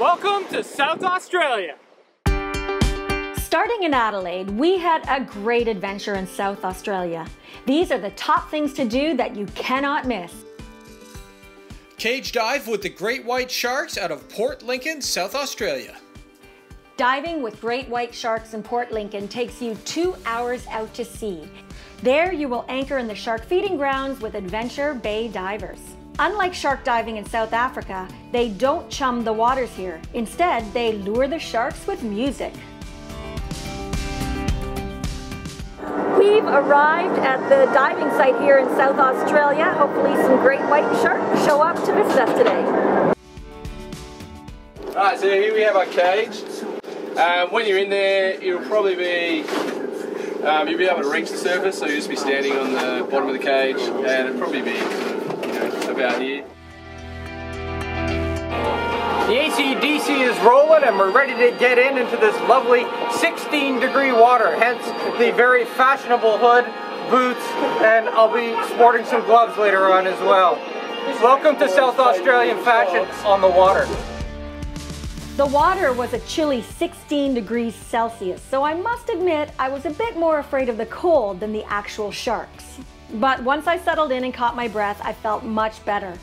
Welcome to South Australia. Starting in Adelaide, we had a great adventure in South Australia. These are the top things to do that you cannot miss. Cage dive with the great white sharks out of Port Lincoln, South Australia. Diving with great white sharks in Port Lincoln takes you 2 hours out to sea. There you will anchor in the shark feeding grounds with Adventure Bay Divers. Unlike shark diving in South Africa, they don't chum the waters here. Instead, they lure the sharks with music. We've arrived at the diving site here in South Australia. Hopefully some great white sharks show up to visit us today. Alright, so here we have our cage. When you're in there, it'll probably be, you'll be able to reach the surface, so you'll just be standing on the bottom of the cage, and it'll probably be, about here. The AC/DC is rolling and we're ready to get into this lovely 16-degree water, hence the very fashionable hood, boots, and I'll be sporting some gloves later on as well. Welcome to South Australian fashion on the water. The water was a chilly 16 degrees Celsius, so I must admit I was a bit more afraid of the cold than the actual sharks. But once I settled in and caught my breath, I felt much better.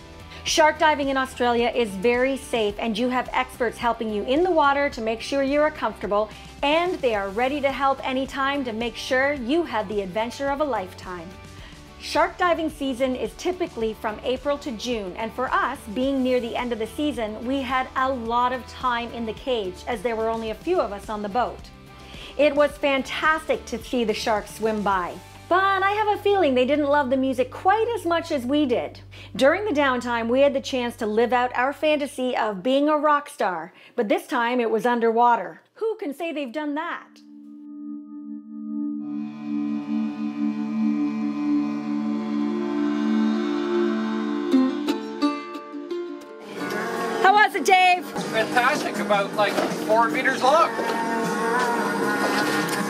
Shark diving in Australia is very safe, and you have experts helping you in the water to make sure you are comfortable, and they are ready to help anytime to make sure you have the adventure of a lifetime. Shark diving season is typically from April to June, and for us, being near the end of the season, we had a lot of time in the cage as there were only a few of us on the boat. It was fantastic to see the sharks swim by. But I have a feeling they didn't love the music quite as much as we did. During the downtime, we had the chance to live out our fantasy of being a rock star, but this time it was underwater. Who can say they've done that? How was it, Dave? Fantastic, about like 4 meters long.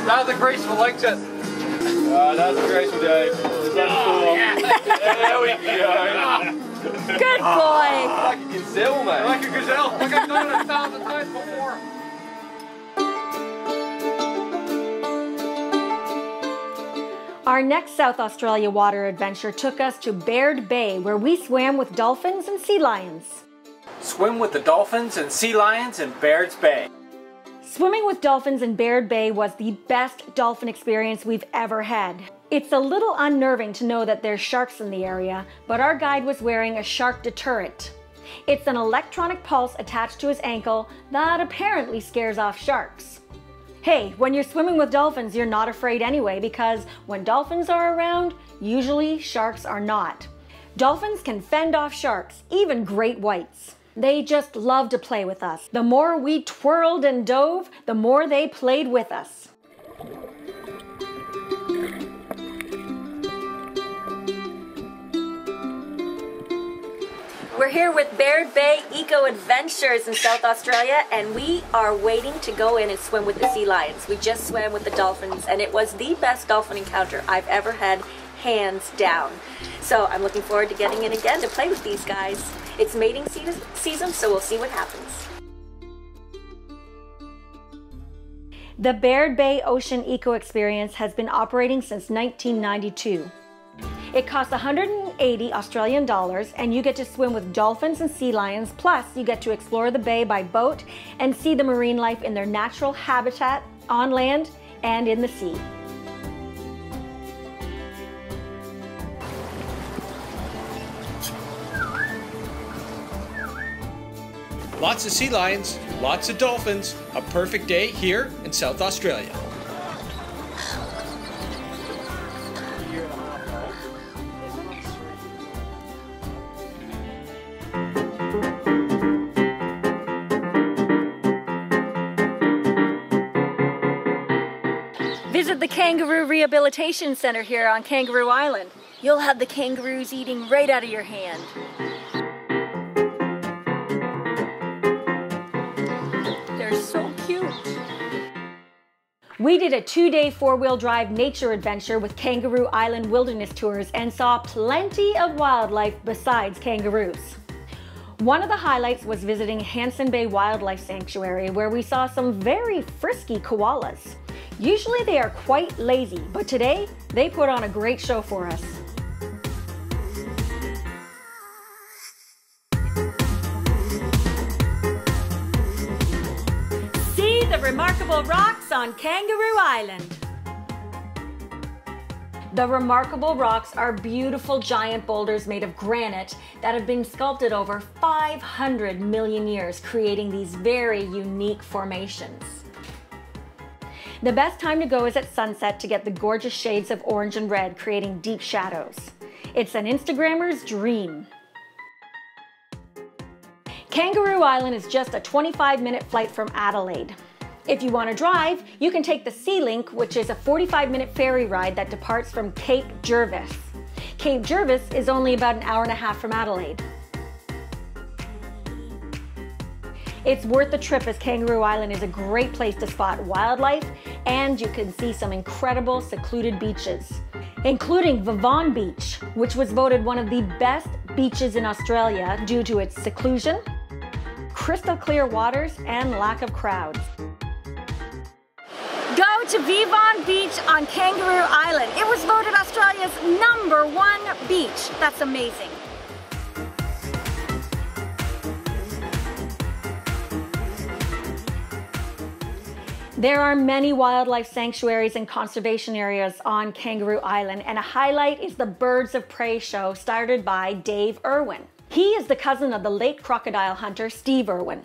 That was a graceful exit. That was a graceful day. There we go. Good boy. Like a gazelle, mate. Like a gazelle. Like I've done it 1,000 times before. Our next South Australia water adventure took us to Baird Bay, where we swam with dolphins and sea lions. Swim with the dolphins and sea lions in Baird Bay. Swimming with dolphins in Baird Bay was the best dolphin experience we've ever had. It's a little unnerving to know that there's sharks in the area, but our guide was wearing a shark deterrent. It's an electronic pulse attached to his ankle that apparently scares off sharks. Hey, when you're swimming with dolphins, you're not afraid anyway, because when dolphins are around, usually sharks are not. Dolphins can fend off sharks, even great whites. They just loved to play with us. The more we twirled and dove, the more they played with us. We're here with Baird Bay Eco Adventures in South Australia, and we are waiting to go in and swim with the sea lions. We just swam with the dolphins, and it was the best dolphin encounter I've ever had, hands down. So I'm looking forward to getting in again to play with these guys. It's mating season, so we'll see what happens. The Baird Bay Ocean Eco Experience has been operating since 1992. It costs 180 Australian dollars, and you get to swim with dolphins and sea lions, plus you get to explore the bay by boat and see the marine life in their natural habitat on land and in the sea. Lots of sea lions, lots of dolphins, a perfect day here in South Australia. Visit the Kangaroo Rehabilitation Center here on Kangaroo Island. You'll have the kangaroos eating right out of your hand. We did a 2-day four-wheel drive nature adventure with Kangaroo Island Wilderness Tours and saw plenty of wildlife besides kangaroos. One of the highlights was visiting Hanson Bay Wildlife Sanctuary, where we saw some very frisky koalas. Usually they are quite lazy, but today they put on a great show for us. See the Remarkable Rocks on Kangaroo Island. The Remarkable Rocks are beautiful giant boulders made of granite that have been sculpted over 500 million years, creating these very unique formations. The best time to go is at sunset to get the gorgeous shades of orange and red, creating deep shadows. It's an Instagrammer's dream. Kangaroo Island is just a 25-minute flight from Adelaide. If you want to drive, you can take the SeaLink, which is a 45-minute ferry ride that departs from Cape Jervis. Cape Jervis is only about an hour and a half from Adelaide. It's worth the trip, as Kangaroo Island is a great place to spot wildlife, and you can see some incredible secluded beaches, including Vivonne Beach, which was voted one of the best beaches in Australia due to its seclusion, crystal clear waters, and lack of crowds. Go to Vivonne Beach on Kangaroo Island. It was voted Australia's #1 beach. That's amazing. There are many wildlife sanctuaries and conservation areas on Kangaroo Island, and a highlight is the Birds of Prey show started by Dave Irwin. He is the cousin of the late crocodile hunter Steve Irwin.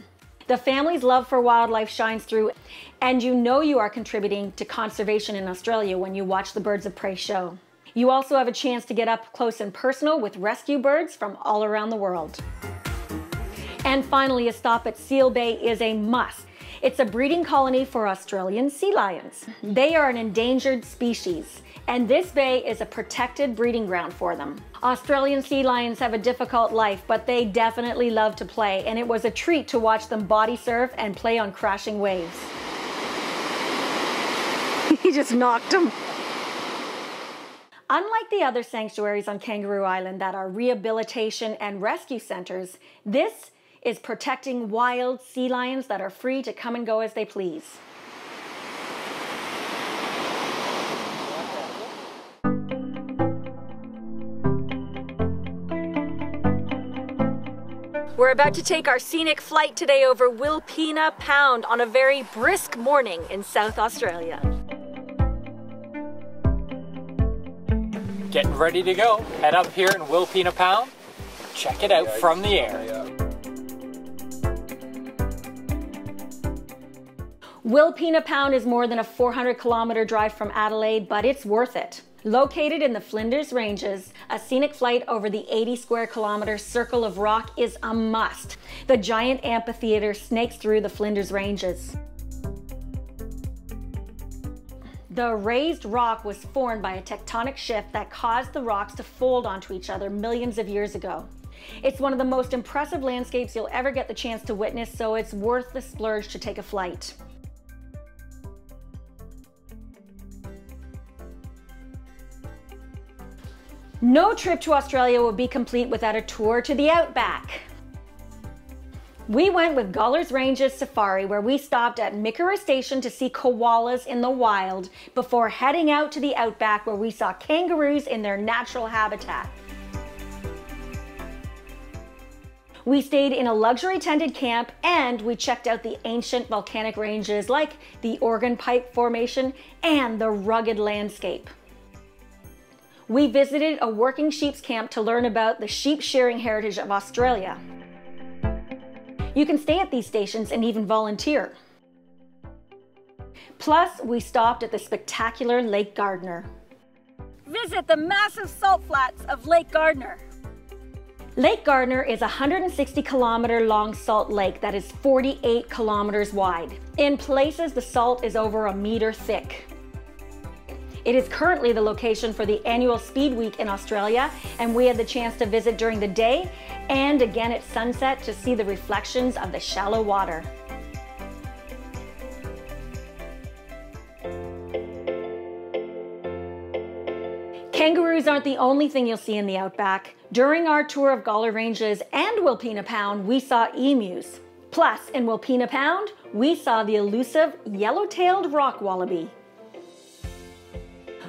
The family's love for wildlife shines through, and you know you are contributing to conservation in Australia when you watch the Birds of Prey show. You also have a chance to get up close and personal with rescue birds from all around the world. And finally, a stop at Seal Bay is a must. It's a breeding colony for Australian sea lions. They are an endangered species, and this bay is a protected breeding ground for them. Australian sea lions have a difficult life, but they definitely love to play, and it was a treat to watch them body surf and play on crashing waves. He just knocked him. Unlike the other sanctuaries on Kangaroo Island that are rehabilitation and rescue centers, this is protecting wild sea lions that are free to come and go as they please. We're about to take our scenic flight today over Wilpena Pound on a very brisk morning in South Australia. Getting ready to go. Head up here in Wilpena Pound. Check it out from the air. Wilpena Pound is more than a 400-kilometer drive from Adelaide, but it's worth it. Located in the Flinders Ranges, a scenic flight over the 80-square-kilometer circle of rock is a must. The giant amphitheater snakes through the Flinders Ranges. The raised rock was formed by a tectonic shift that caused the rocks to fold onto each other millions of years ago. It's one of the most impressive landscapes you'll ever get the chance to witness, so it's worth the splurge to take a flight. No trip to Australia will be complete without a tour to the Outback. We went with Gawler Ranges Safari, where we stopped at Mikkira Station to see koalas in the wild before heading out to the Outback, where we saw kangaroos in their natural habitat. We stayed in a luxury tented camp, and we checked out the ancient volcanic ranges like the Organ Pipe Formation and the rugged landscape. We visited a working sheep's camp to learn about the sheep shearing heritage of Australia. You can stay at these stations and even volunteer. Plus, we stopped at the spectacular Lake Gairdner. Visit the massive salt flats of Lake Gairdner. Lake Gairdner is a 160-kilometer-long salt lake that is 48 kilometers wide. In places, the salt is over a meter thick. It is currently the location for the annual Speed Week in Australia, and we had the chance to visit during the day and again at sunset to see the reflections of the shallow water. Kangaroos aren't the only thing you'll see in the outback. During our tour of Gawler Ranges and Wilpena Pound, we saw emus. Plus, in Wilpena Pound, we saw the elusive yellow-tailed rock wallaby.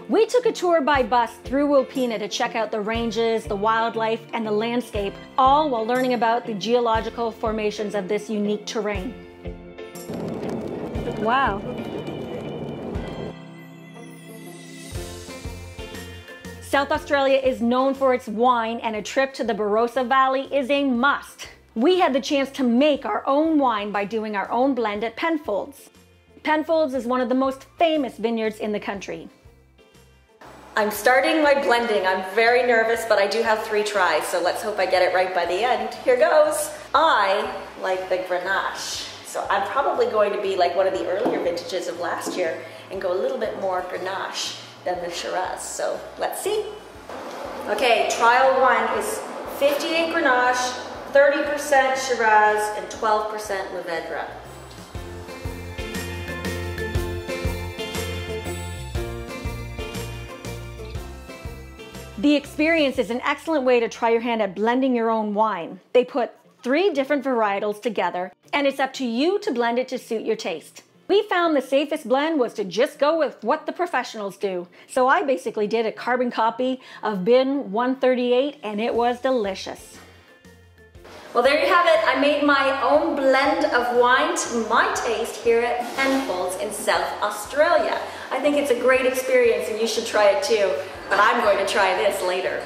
We took a tour by bus through Wilpena to check out the ranges, the wildlife, and the landscape, all while learning about the geological formations of this unique terrain. Wow. South Australia is known for its wine, and a trip to the Barossa Valley is a must. We had the chance to make our own wine by doing our own blend at Penfolds. Penfolds is one of the most famous vineyards in the country. I'm starting my blending. I'm very nervous, but I do have 3 tries, so let's hope I get it right by the end. Here goes. I like the Grenache, so I'm probably going to be like one of the earlier vintages of last year and go a little bit more Grenache than the Shiraz, so let's see. Okay, trial 1 is 58 Grenache, 30% Shiraz, and 12% Levedra. The experience is an excellent way to try your hand at blending your own wine. They put 3 different varietals together, and it's up to you to blend it to suit your taste. We found the safest blend was to just go with what the professionals do, so I basically did a carbon copy of bin 138, and it was delicious. Well, there you have it. I made my own blend of wine to my taste here at Penfolds in South Australia. I think it's a great experience and you should try it too, but I'm going to try this later.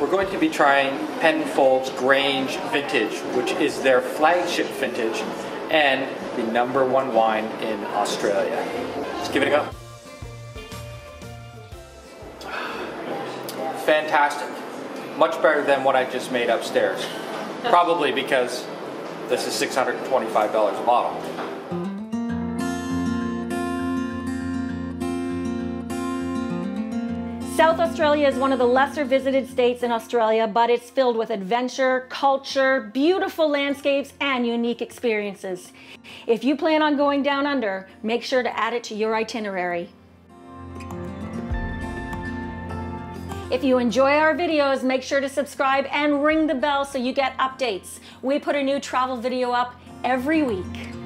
We're going to be trying Penfolds Grange Vintage, which is their flagship vintage and the #1 wine in Australia. Let's give it a go. Fantastic. Much better than what I just made upstairs. Probably because this is $625 a bottle. South Australia is one of the lesser visited states in Australia, but it's filled with adventure, culture, beautiful landscapes, and unique experiences. If you plan on going down under, make sure to add it to your itinerary. If you enjoy our videos, make sure to subscribe and ring the bell so you get updates. We put a new travel video up every week.